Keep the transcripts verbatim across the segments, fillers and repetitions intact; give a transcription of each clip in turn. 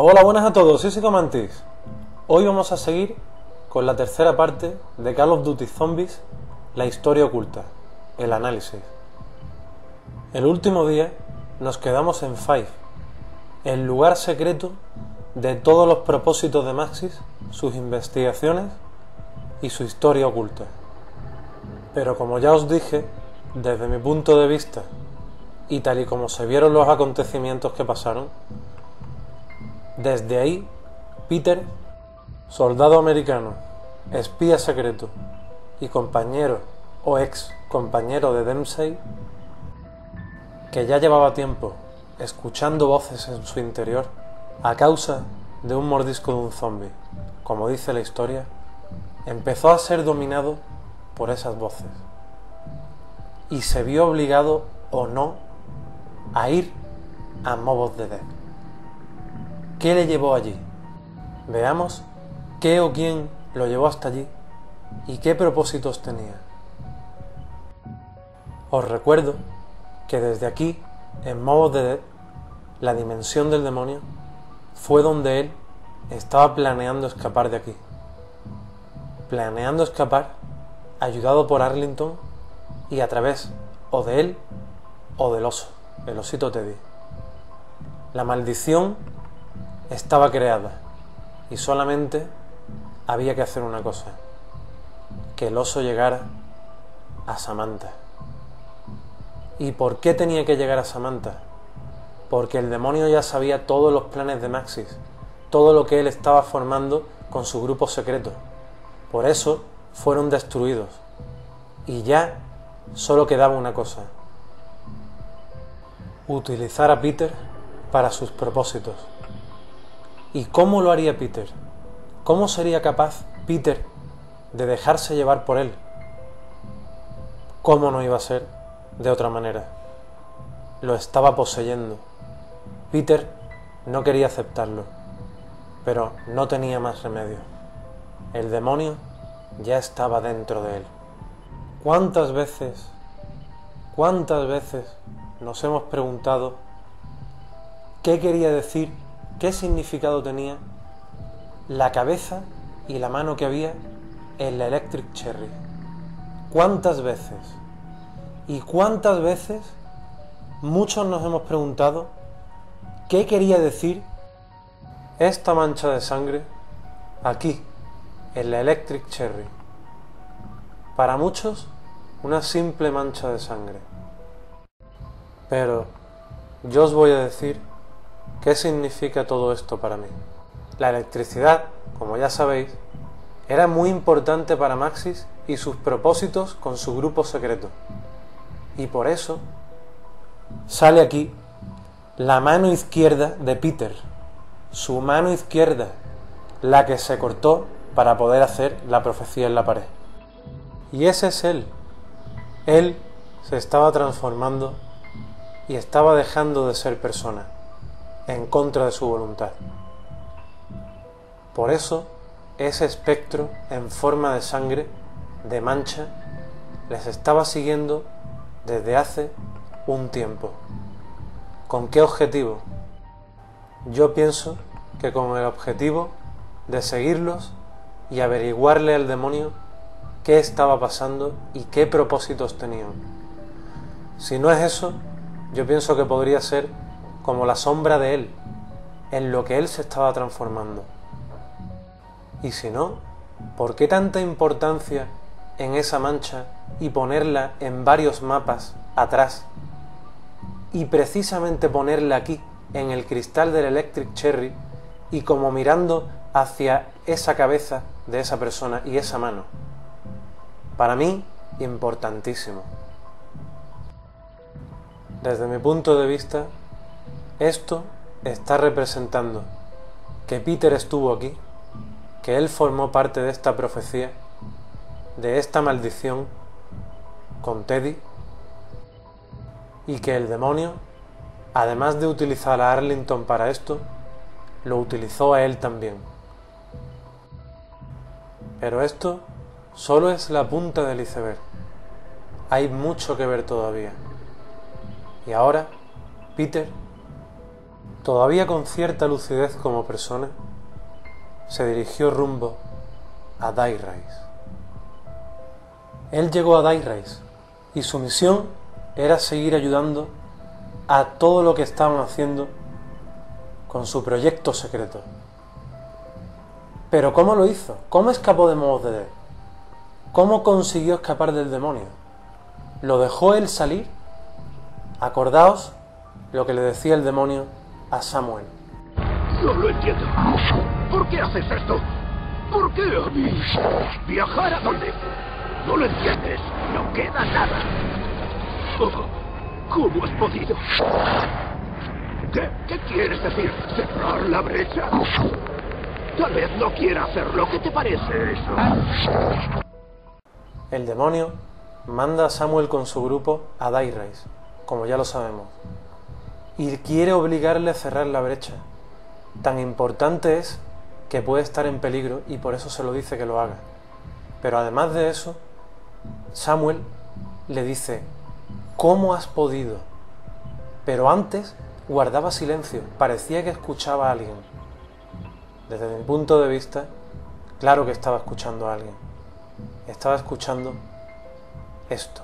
Hola, buenas a todos, soy Psichomantis. Hoy vamos a seguir con la tercera parte de Call of Duty Zombies, la historia oculta, el análisis. El último día nos quedamos en Five, el lugar secreto de todos los propósitos de Maxis, sus investigaciones y su historia oculta. Pero como ya os dije, desde mi punto de vista y tal y como se vieron los acontecimientos que pasaron, desde ahí, Peter, soldado americano, espía secreto y compañero o ex compañero de Dempsey, que ya llevaba tiempo escuchando voces en su interior a causa de un mordisco de un zombie, como dice la historia, empezó a ser dominado por esas voces y se vio obligado o no a ir a Mob of the Dead. ¿Qué le llevó allí? Veamos qué o quién lo llevó hasta allí y qué propósitos tenía. Os recuerdo que desde aquí, en Mob of the Dead, la dimensión del demonio, fue donde él estaba planeando escapar de aquí. Planeando escapar, ayudado por Arlington y a través o de él o del oso, el osito Teddy. La maldición estaba creada y solamente había que hacer una cosa: que el oso llegara a Samantha. ¿Y por qué tenía que llegar a Samantha? Porque el demonio ya sabía todos los planes de Maxis, todo lo que él estaba formando con su grupo secreto. Por eso fueron destruidos y ya solo quedaba una cosa: utilizar a Peter para sus propósitos. ¿Y cómo lo haría Peter? ¿Cómo sería capaz Peter de dejarse llevar por él? ¿Cómo no iba a ser de otra manera? Lo estaba poseyendo. Peter no quería aceptarlo, pero no tenía más remedio. El demonio ya estaba dentro de él. ¿Cuántas veces, cuántas veces nos hemos preguntado qué quería decir, qué significado tenía la cabeza y la mano que había en la Electric Cherry? ¿Cuántas veces? ¿Y cuántas veces muchos nos hemos preguntado qué quería decir esta mancha de sangre aquí, en la Electric Cherry? Para muchos, una simple mancha de sangre. Pero yo os voy a decir ¿qué significa todo esto para mí? La electricidad, como ya sabéis, era muy importante para Maxis y sus propósitos con su grupo secreto. Y por eso sale aquí la mano izquierda de Peter, su mano izquierda, la que se cortó para poder hacer la profecía en la pared. Y ese es él. Él se estaba transformando y estaba dejando de ser persona, en contra de su voluntad. Por eso, ese espectro en forma de sangre, de mancha, les estaba siguiendo desde hace un tiempo. ¿Con qué objetivo? Yo pienso que con el objetivo de seguirlos y averiguarle al demonio qué estaba pasando y qué propósitos tenían. Si no es eso, yo pienso que podría ser como la sombra de él, en lo que él se estaba transformando. Y si no, ¿por qué tanta importancia en esa mancha y ponerla en varios mapas atrás? Y precisamente ponerla aquí, en el cristal del Electric Cherry, y como mirando hacia esa cabeza de esa persona y esa mano. Para mí, importantísimo. Desde mi punto de vista, esto está representando que Peter estuvo aquí, que él formó parte de esta profecía, de esta maldición con Teddy, y que el demonio, además de utilizar a Arlington para esto, lo utilizó a él también. Pero esto solo es la punta del iceberg. Hay mucho que ver todavía. Y ahora, Peter Todavía con cierta lucidez como persona, se dirigió rumbo a Die Rise. Él llegó a Die Rise y su misión era seguir ayudando a todo lo que estaban haciendo con su proyecto secreto. Pero ¿cómo lo hizo? ¿Cómo escapó de Mob of the Dead? ¿Cómo consiguió escapar del demonio? ¿Lo dejó él salir? Acordaos lo que le decía el demonio a Samuel. No lo entiendo. ¿Por qué haces esto? ¿Por qué a mí? ¿Viajar a dónde? No lo entiendes. No queda nada. Oh, ¿cómo has podido? ¿Qué, ¿Qué quieres decir? ¿Cerrar la brecha? Tal vez no quiera hacerlo. ¿Qué te parece eso? El demonio manda a Samuel con su grupo a Die Rise, como ya lo sabemos, y quiere obligarle a cerrar la brecha. Tan importante es que puede estar en peligro y por eso se lo dice que lo haga. Pero además de eso, Samuel le dice: ¿cómo has podido? Pero antes guardaba silencio, parecía que escuchaba a alguien. Desde mi punto de vista, claro que estaba escuchando a alguien. Estaba escuchando esto.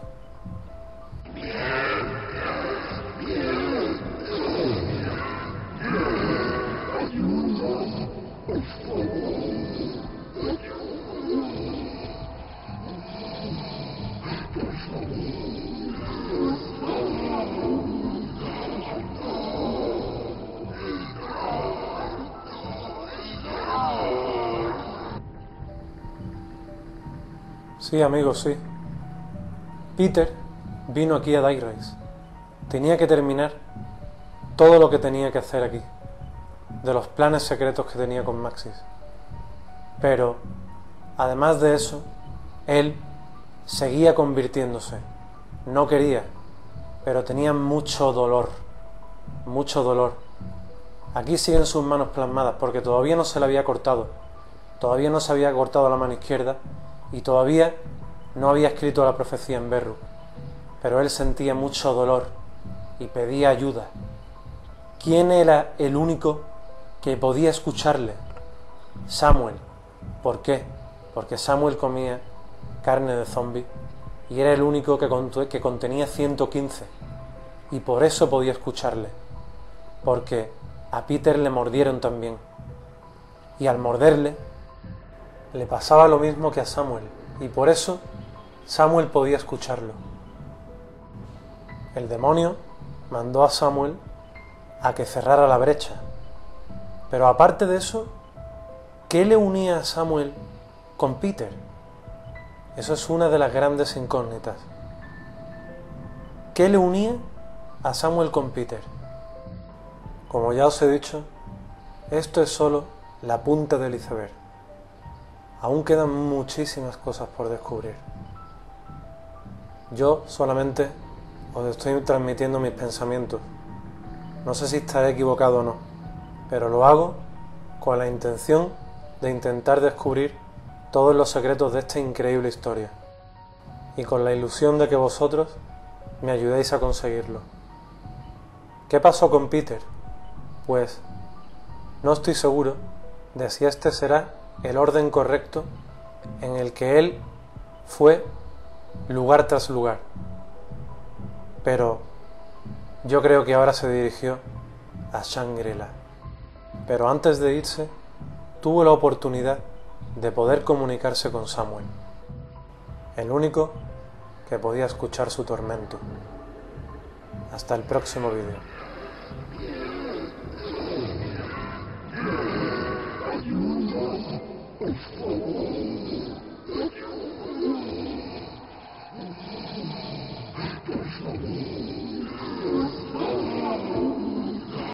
Sí, amigos, sí. Peter vino aquí a Die Rise. Tenía que terminar todo lo que tenía que hacer aquí, de los planes secretos que tenía con Maxis. Pero, además de eso, él seguía convirtiéndose. No quería, pero tenía mucho dolor. Mucho dolor. Aquí siguen sus manos plasmadas, porque todavía no se le había cortado. Todavía no se había cortado la mano izquierda y todavía no había escrito la profecía en Berru. Pero él sentía mucho dolor y pedía ayuda. ¿Quién era el único que podía escucharle? Samuel. ¿Por qué? Porque Samuel comía carne de zombie y era el único que, cont- que contenía ciento quince, y por eso podía escucharle, porque a Peter le mordieron también, y al morderle le pasaba lo mismo que a Samuel, y por eso Samuel podía escucharlo. El demonio mandó a Samuel a que cerrara la brecha, pero aparte de eso, ¿qué le unía a Samuel con Peter? Eso es una de las grandes incógnitas. ¿Qué le unía a Samuel con Peter? Como ya os he dicho, esto es solo la punta del iceberg. Aún quedan muchísimas cosas por descubrir. Yo solamente os estoy transmitiendo mis pensamientos. No sé si estaré equivocado o no, pero lo hago con la intención de intentar descubrir todos los secretos de esta increíble historia, y con la ilusión de que vosotros me ayudéis a conseguirlo. ¿Qué pasó con Peter? Pues no estoy seguro de si este será el orden correcto en el que él fue lugar tras lugar, pero yo creo que ahora se dirigió a Shangri-La. Pero antes de irse, tuvo la oportunidad de poder comunicarse con Samuel, el único que podía escuchar su tormento. Hasta el próximo vídeo. Oh,